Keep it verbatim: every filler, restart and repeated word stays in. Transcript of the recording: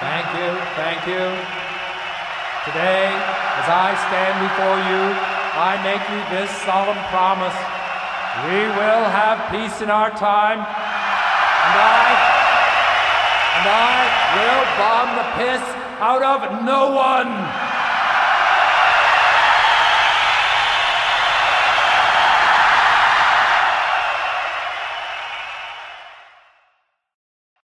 Thank you, thank you. Today, as I stand before you, I make you this solemn promise. We will have peace in our time, and I, and I will bomb the piss out of no one.